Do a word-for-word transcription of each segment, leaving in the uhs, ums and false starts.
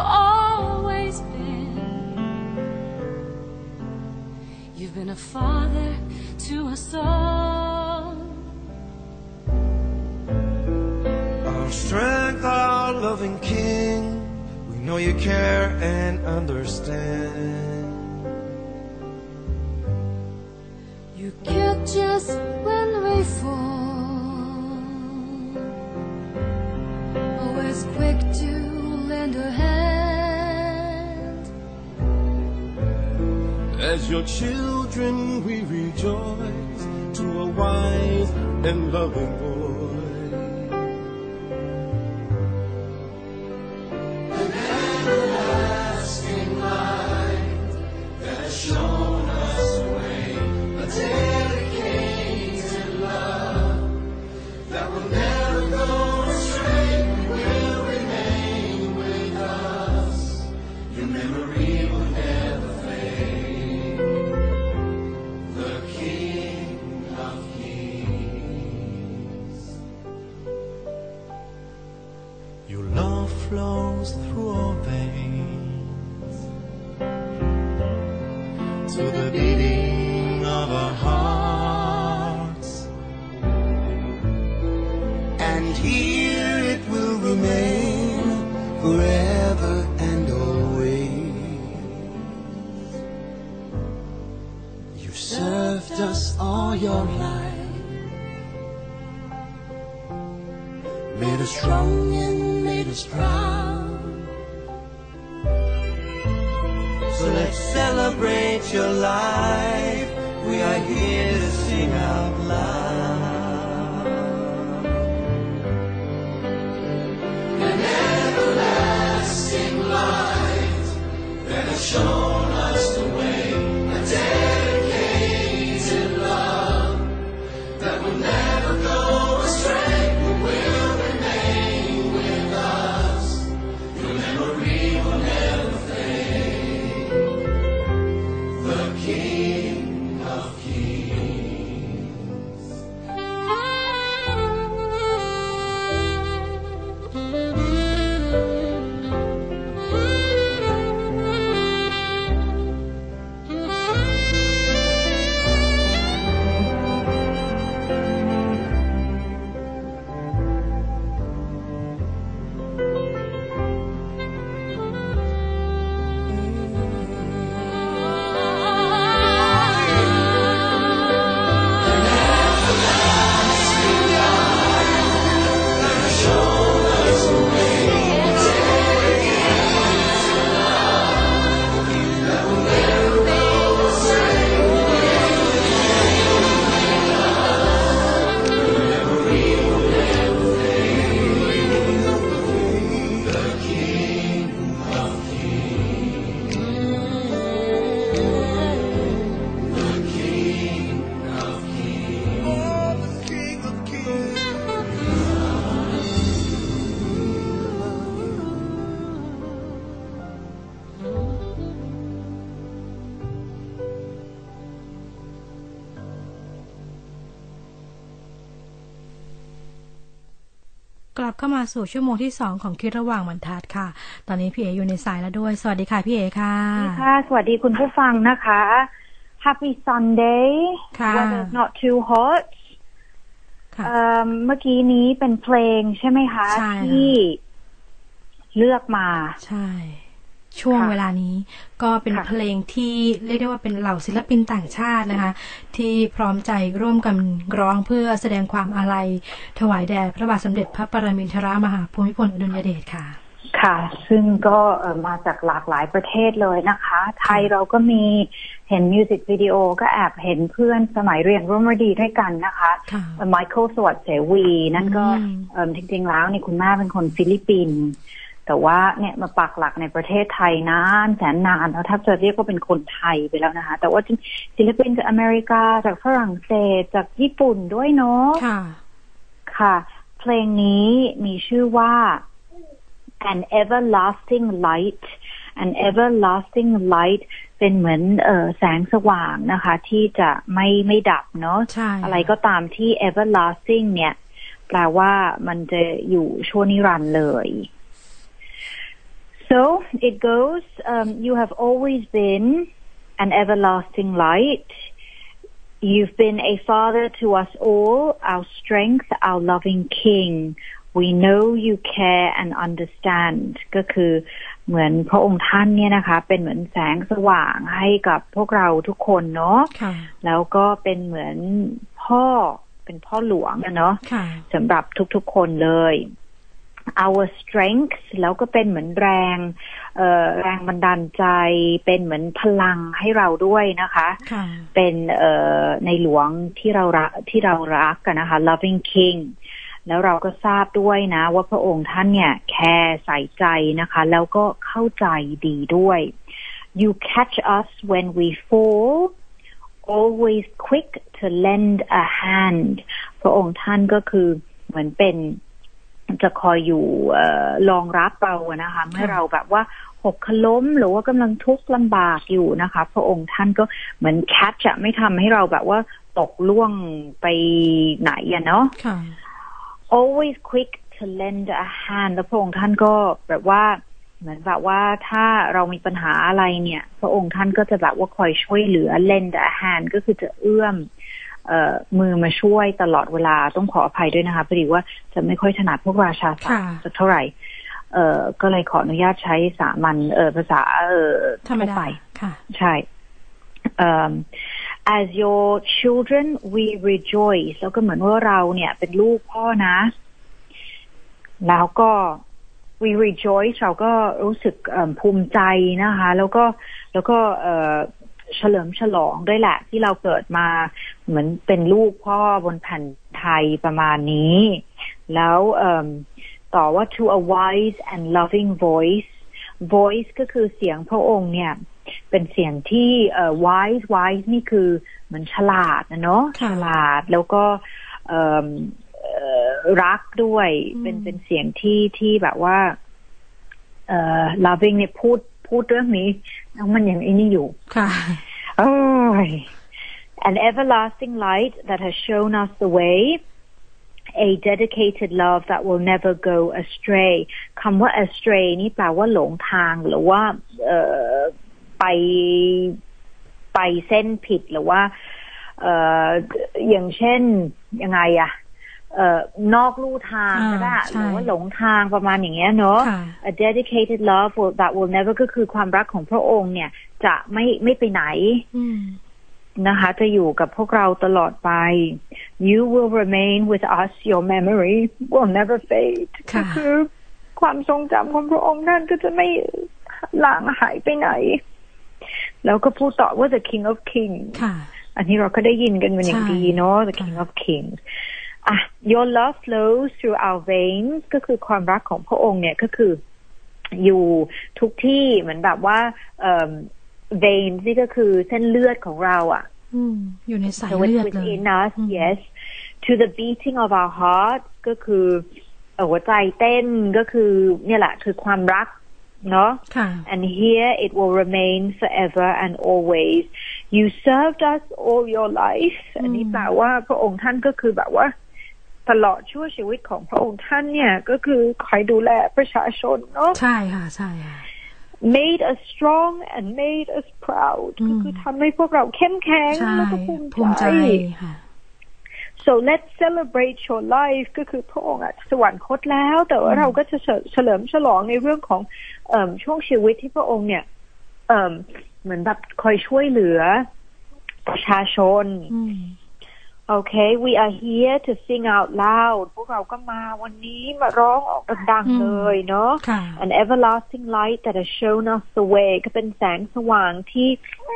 always been. You've been a father to us all. Our strength, our loving King, we know you care and understand. You catch us when we fall, always quick to lend a hand. As your children we rejoice to a wise and loving voice. Your love flows through our veins, to the beating of our hearts, and here it will remain forever and always. You've served us all your life, made us strong and made us proud. So let's celebrate your life. We are here to sing out loud. An everlasting light that has shown us the way, a dedicated love that will never go astray.กลับเข้ามาสู่ชั่วโมงที่สองของคิดระหว่างบรรทัดค่ะตอนนี้พี่เออยู่ในสายแล้วด้วยสวัสดีค่ะพี่เอค่ะค่ะสวัสดีคุณผู้ฟังนะคะ Happy Sunday Weather Not Too Hot เมื่อกี้นี้เป็นเพลงใช่ไหมคะที่เลือกมาใช่ช่วงเวลานี้ก็เป็นเพลงที่เรียกได้ว่าเป็นเหล่าศิลปินต่างชาตินะคะที่พร้อมใจร่วมกันร้องเพื่อแสดงความอาลัยถวายแด่พระบาทสมเด็จพระปรมินทรมหาภูมิพลอดุลยเดชค่ะค่ะซึ่งก็มาจากหลากหลายประเทศเลยนะคะไทยเราก็มีเห็นมิวสิกวิดีโอก็แอบเห็นเพื่อนสมัยเรียนร่วมฤดีด้วยกันนะคะไมเคิลสวัสดิ์เสวีนั่นก็จริงๆแล้วนี่คุณแม่เป็นคนฟิลิปปินส์แต่ว่าเนี่ยมาปักหลักในประเทศไทยนานแสนนานแล้วถ้าจะเรียกว่าเป็นคนไทยไปแล้วนะคะแต่ว่าศิลปินจากอเมริกาจากฝรั่งเศสจากญี่ปุ่นด้วยเนาะค่ะค่ะเพลงนี้มีชื่อว่า An Everlasting Light An Everlasting Light เป็นเหมือนเอ่อแสงสว่างนะคะที่จะไม่ไม่ดับเนาะอะไรก็ตามที่ Everlasting เนี่ยแปลว่ามันจะอยู่ชั่วนิรันดร์เลย So it goes, um, you have always been an everlasting light. You've been a father to us all, our strength, our loving king. We know you care and understand. ก็คือเหมือนพระองค์ท่านเนี่ยนะคะเป็นเหมือนแสงสว่างให้กับพวกเราทุกคนเนาะแล้วก็เป็นเหมือนพ่อเป็นพ่อหลวงเนาะสำหรับทุกๆคนเลย our strength แล้วก็เป็นเหมือนแรงเอ่อแรงบันดาลใจเป็นเหมือนพลังให้เราด้วยนะคะเป็นเอ่อในหลวงที่เรารักที่เรารักกันนะคะ loving kingแล้วเราก็ทราบด้วยนะว่าพระองค์ท่านเนี่ยแคร์ใส่ใจนะคะแล้วก็เข้าใจดีด้วย You catch us when we fall, always quick to lend a hand. พระองค์ท่านก็คือเหมือนเป็นจะคอยอยู่รองรับเรานะคะเมื่อเราแบบว่าหกล้มหรือว่ากำลังทุกข์ลำบากอยู่นะคะพระองค์ท่านก็เหมือน catch อะไม่ทำให้เราแบบว่าตกล่วงไปไหนอะเนาะalways quick to lend a hand แล้วพระองค์ท่านก็แบบว่าเหมือนแบบว่าถ้าเรามีปัญหาอะไรเนี่ยพระองค์ท่านก็จะแบบว่าคอยช่วยเหลือ lend a hand ก็คือจะเอื้อมเอ่อมือมาช่วยตลอดเวลาต้องขออภัยด้วยนะคะพอดีว่าจะไม่ค่อยถนัดพวกราชาศัพท์สักเท่าไหร่เอ่อก็เลยขออนุญาตใช้สามัญเอ่อภาษาเอ่อธรรมดาค่ะใช่ um,As your children, we rejoice. แล้วก็เหมือนว่าเราเนี่ยเป็นลูกพ่อนะแล้วก็ we rejoice เราก็รู้สึกภูมิใจนะคะแล้วก็แล้วก็เฉลิมฉลองด้วยแหละที่เราเกิดมาเหมือนเป็นลูกพ่อบนแผ่นไทยประมาณนี้แล้วต่อว่า to a wise and loving voice voice ก็คือเสียงพระองค์เนี่ยเป็นเสียงที่เอ่อ wise wise นี่คือเหมือนฉลาดนะเนาะฉลาดแล้วก็เอ่อรักด้วยเป็นเป็นเสียงที่ที่แบบว่าเอ่อ loving เนี่ยพูดพูดเรื่องนี้แล้วมันยังไอ้นี่อยู่ค่ะโอ้ย an everlasting light that has shown us the way a dedicated love that will never go astray คำว่า astray นี่แปลว่าหลงทางหรือว่าเอ่อไปไปเส้นผิดหรือว่าเอ่ออย่างเช่นยังไงอะเอ่อนอกลู่ทางก็ได้หรือว่าหลงทางประมาณอย่างเงี้ยเนาะ a dedicated love that will never ก็คือความรักของพระองค์เนี่ยจะไม่ไม่ไปไหนนะคะจะอยู่กับพวกเราตลอดไป you will remain with us your memory will never fade ก็คือความทรงจำของพระองค์นั่นก็จะไม่หลังหายไปไหนแล้วก็พูดต่อว่า the king of kings อันนี้เราก็ได้ยินกันเป็นอย่างดีเนาะ the king of kings อ่ะ your love flows through our veins ก็คือความรักของพระองค์เนี่ยก็คืออยู่ทุกที่เหมือนแบบว่า veins นี่ก็คือเส้นเลือดของเราอ่ะอยู่ในสายเลือดเลย within us yes to the beating of our heart ก็คือหัวใจเต้นก็คือเนี่ยแหละคือความรักNo? And here it will remain forever and always. You served us all your life. อันนี้แปลว่าพระองค์ท่านก็คือแบบว่าตลอดชั่วชีวิตของพระองค์ท่านเนี่ยก็คือคอยดูแลประชาชนเนาะใช่ค่ะใช่ค่ะ Made us strong and made us proud ก็คือทำให้พวกเราเข้มแข็งแล้วก็ภูมิใจ So let's celebrate your life ก็คือพระองค์สวรรคตแล้วแต่ว่าเราก็จะเฉลิมฉลองในเรื่องของเอ่อช่วงชีวิตที่พระองค์เนี่ยเอ่อเหมือนแบบคอยช่วยเหลือประชาชน Okay we are here to sing out loud พวกเราก็มาวันนี้มาร้องออกดังๆเลยเนาะ An everlasting light that has shown us the way ก็เป็นแสงสว่างที่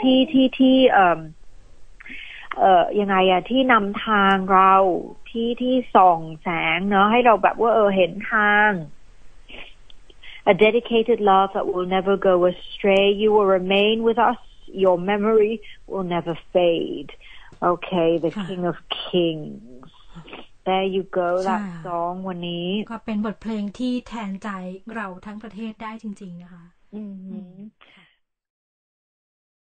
ที่ที่ที่เอ่อเอ่อยังไงอะที่นำทางเราที่ที่ส่องแสงเนาะให้เราแบบว่าเออเห็นทาง A dedicated love that will never go astray you will remain with us your memory will never fade okay the king of kings there you go that song วันนี้ก็เป็นบทเพลงที่แทนใจเราทั้งประเทศได้จริงๆนะคะ